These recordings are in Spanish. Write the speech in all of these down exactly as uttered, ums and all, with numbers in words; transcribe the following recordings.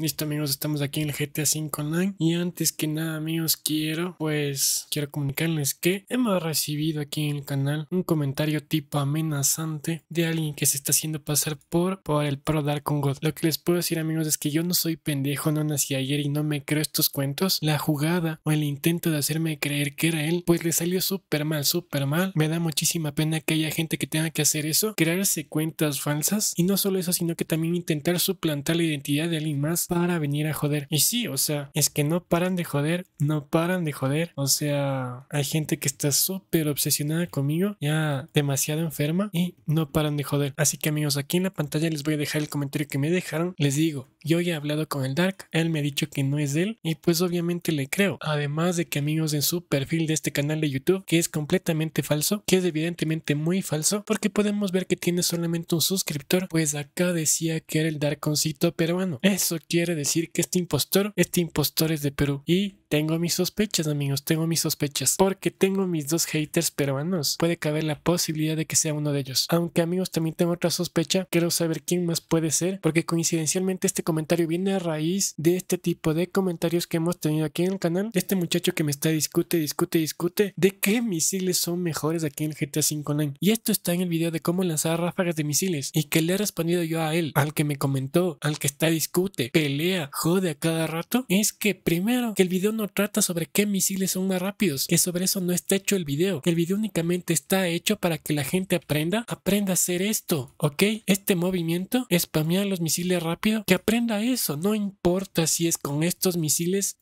Listo amigos, estamos aquí en el G T A cinco Online y antes que nada amigos quiero, pues quiero comunicarles que hemos recibido aquí en el canal un comentario tipo amenazante de alguien que se está haciendo pasar por, por el Pro Darkongod. Lo que les puedo decir amigos es que yo no soy pendejo, no nací ayer y no me creo estos cuentos. La jugada o el intento de hacerme creer que era él, pues le salió súper mal, súper mal. Me da muchísima pena que haya gente que tenga que hacer eso, crearse cuentas falsas y no solo eso, sino que también intentar suplantar la identidad de alguien más para venir a joder. Y sí, o sea, es que no paran de joder, no paran de joder. O sea, hay gente que está súper obsesionada conmigo, ya demasiado enferma, y no paran de joder. Así que amigos, aquí en la pantalla les voy a dejar el comentario que me dejaron. Les digo, yo ya he hablado con el Dark, él me ha dicho que no es él, y pues obviamente le creo. Además de que amigos, en su perfil de este canal de YouTube, que es completamente falso, que es evidentemente muy falso, porque podemos ver que tiene solamente un suscriptor, pues acá decía que era el Darkoncito peruano. Eso quiere Quiere decir que este impostor, este impostor es de Perú. Y tengo mis sospechas, amigos, tengo mis sospechas. Porque tengo mis dos haters peruanos. Puede caber la posibilidad de que sea uno de ellos. Aunque, amigos, también tengo otra sospecha. Quiero saber quién más puede ser. Porque coincidencialmente este comentario viene a raíz de este tipo de comentarios que hemos tenido aquí en el canal. Este muchacho que me está discute, discute, discute. De qué misiles son mejores aquí en el G T A cinco Online. Y esto está en el video de cómo lanzar ráfagas de misiles. Y que le he respondido yo a él, al que me comentó, al que está discute, pelea, jode a cada rato, es que primero, que el video no trata sobre qué misiles son más rápidos, que sobre eso no está hecho el video, que el video únicamente está hecho para que la gente aprenda, aprenda a hacer esto, ¿ok? Este movimiento, spamear los misiles rápido, que aprenda eso, no importa si es con estos misiles,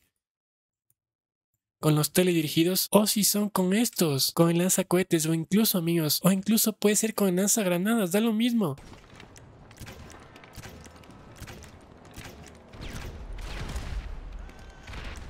con los teledirigidos, o si son con estos, con el lanzacohetes, o incluso amigos, o incluso puede ser con lanzagranadas, da lo mismo.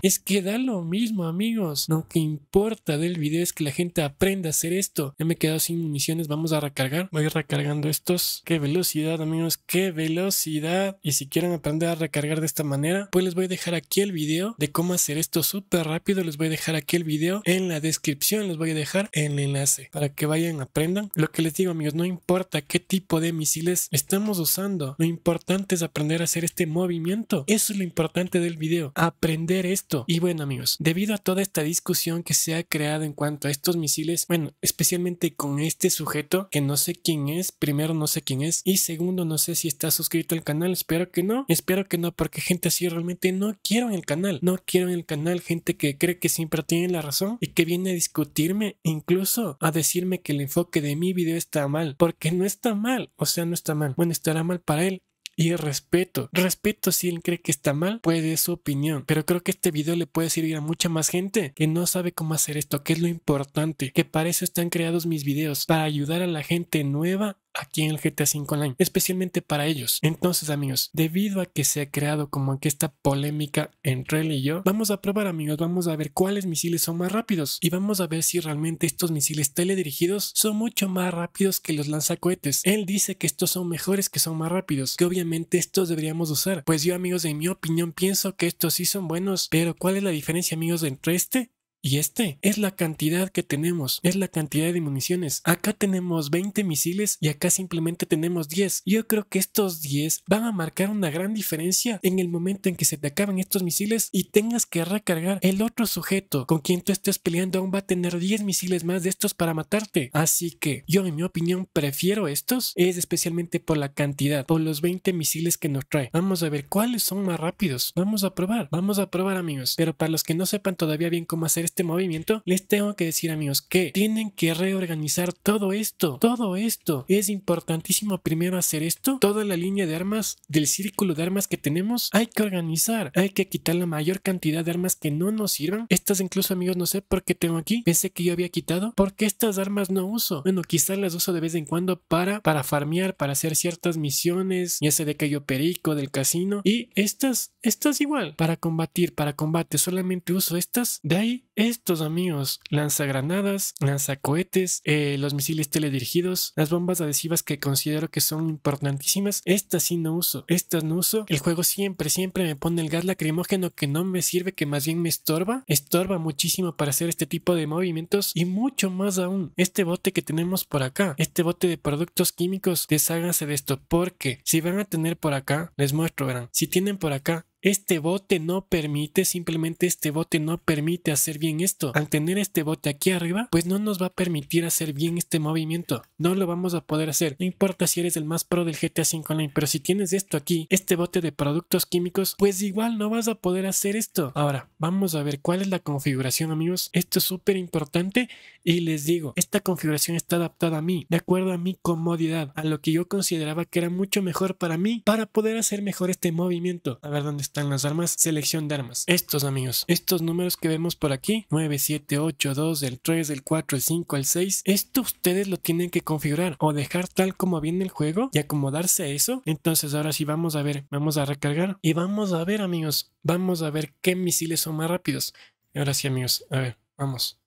Es que da lo mismo amigos, lo que importa del video es que la gente aprenda a hacer esto. Ya me he quedado sin municiones, vamos a recargar, voy recargando estos. Qué velocidad amigos, qué velocidad. Y si quieren aprender a recargar de esta manera, pues les voy a dejar aquí el video de cómo hacer esto súper rápido. Les voy a dejar aquí el video en la descripción, les voy a dejar el enlace para que vayan, aprendan. Lo que les digo amigos, no importa qué tipo de misiles estamos usando, lo importante es aprender a hacer este movimiento. Eso es lo importante del video, aprender esto. Y bueno amigos, debido a toda esta discusión que se ha creado en cuanto a estos misiles, bueno, especialmente con este sujeto que no sé quién es, primero no sé quién es y segundo no sé si está suscrito al canal, espero que no, espero que no, porque gente así realmente no quiero en el canal, no quiero en el canal gente que cree que siempre tiene la razón y que viene a discutirme, incluso a decirme que el enfoque de mi video está mal, porque no está mal, o sea no está mal, bueno estará mal para él. Y respeto, respeto si él cree que está mal, pues es su opinión. Pero creo que este video le puede servir a mucha más gente que no sabe cómo hacer esto, que es lo importante, que para eso están creados mis videos, para ayudar a la gente nueva aquí en el G T A cinco Online, especialmente para ellos. Entonces amigos, debido a que se ha creado como que esta polémica entre él y yo, vamos a probar amigos, vamos a ver cuáles misiles son más rápidos y vamos a ver si realmente estos misiles teledirigidos son mucho más rápidos que los lanzacohetes. Él dice que estos son mejores, que son más rápidos, que obviamente estos deberíamos usar, pues yo amigos en mi opinión pienso que estos sí son buenos, pero ¿cuál es la diferencia amigos entre este y este? Es la cantidad que tenemos, es la cantidad de municiones. Acá tenemos veinte misiles y acá simplemente tenemos diez. Yo creo que estos diez van a marcar una gran diferencia en el momento en que se te acaben estos misiles y tengas que recargar. El otro sujeto con quien tú estés peleando aún va a tener diez misiles más de estos para matarte. Así que yo en mi opinión prefiero estos, es especialmente por la cantidad, por los veinte misiles que nos trae. Vamos a ver cuáles son más rápidos. Vamos a probar, vamos a probar amigos. Pero para los que no sepan todavía bien cómo hacer este movimiento, les tengo que decir amigos que tienen que reorganizar todo esto, todo esto, es importantísimo primero hacer esto, toda la línea de armas del círculo de armas que tenemos hay que organizar, hay que quitar la mayor cantidad de armas que no nos sirvan. Estas incluso amigos no sé por qué tengo aquí, pensé que yo había quitado, porque estas armas no uso, bueno quizás las uso de vez en cuando para, para farmear, para hacer ciertas misiones, ya sea de Cayo Perico, del casino, y estas, estas igual, para combatir, para combate solamente uso estas, de ahí estos amigos, lanzagranadas, lanzacohetes, eh, los misiles teledirigidos, las bombas adhesivas que considero que son importantísimas, estas sí no uso, estas no uso, el juego siempre, siempre me pone el gas lacrimógeno que no me sirve, que más bien me estorba, estorba muchísimo para hacer este tipo de movimientos y mucho más aún, este bote que tenemos por acá, este bote de productos químicos, desháganse de esto, porque si van a tener por acá, les muestro, verán, si tienen por acá, Este bote no permite, simplemente este bote no permite hacer bien esto. Al tener este bote aquí arriba, pues no nos va a permitir hacer bien este movimiento. No lo vamos a poder hacer. No importa si eres el más pro del G T A cinco Online, pero si tienes esto aquí, este bote de productos químicos, pues igual no vas a poder hacer esto. Ahora, vamos a ver cuál es la configuración, amigos. Esto es súper importante y les digo, esta configuración está adaptada a mí, de acuerdo a mi comodidad, a lo que yo consideraba que era mucho mejor para mí, para poder hacer mejor este movimiento. A ver dónde están las armas, selección de armas, estos amigos, estos números que vemos por aquí, nueve, siete, ocho, dos, el tres, el cuatro, el cinco, el seis, esto ustedes lo tienen que configurar o dejar tal como viene el juego y acomodarse a eso. Entonces ahora sí vamos a ver, vamos a recargar y vamos a ver, amigos, vamos a ver qué misiles son más rápidos. Ahora sí, amigos, a ver, vamos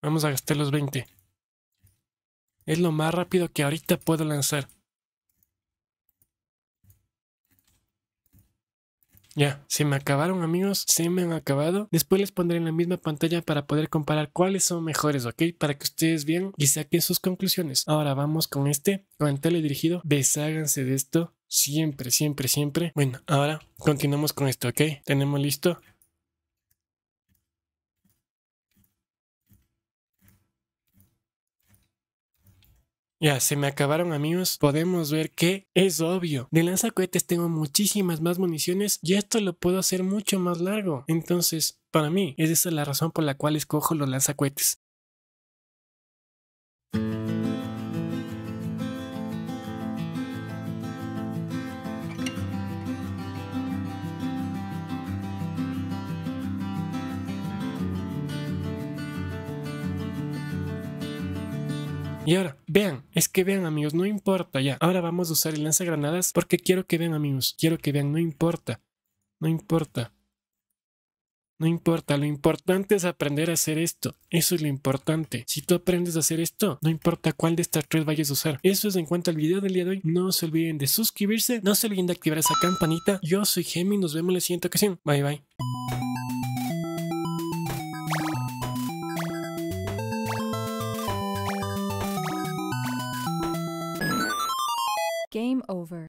vamos a gastar los veinte, es lo más rápido que ahorita puedo lanzar. Ya, se me acabaron, amigos, se me han acabado. Después les pondré en la misma pantalla para poder comparar cuáles son mejores, ¿ok? Para que ustedes vean y saquen sus conclusiones. Ahora vamos con este, con el teledirigido. Desháganse de esto, siempre, siempre, siempre. Bueno, ahora continuamos con esto, ¿ok? Tenemos listo. Ya, se me acabaron, amigos. Podemos ver que es obvio. De lanzacohetes tengo muchísimas más municiones y esto lo puedo hacer mucho más largo. Entonces, para mí, es esa la razón por la cual escojo los lanzacohetes. Y ahora, vean, es que vean, amigos, no importa ya. Ahora vamos a usar el lanzagranadas porque quiero que vean, amigos, quiero que vean, no importa, no importa, no importa, lo importante es aprender a hacer esto, eso es lo importante. Si tú aprendes a hacer esto, no importa cuál de estas tres vayas a usar. Eso es en cuanto al video del día de hoy, no se olviden de suscribirse, no se olviden de activar esa campanita. Yo soy Gemi, nos vemos en la siguiente ocasión, bye bye. Game over.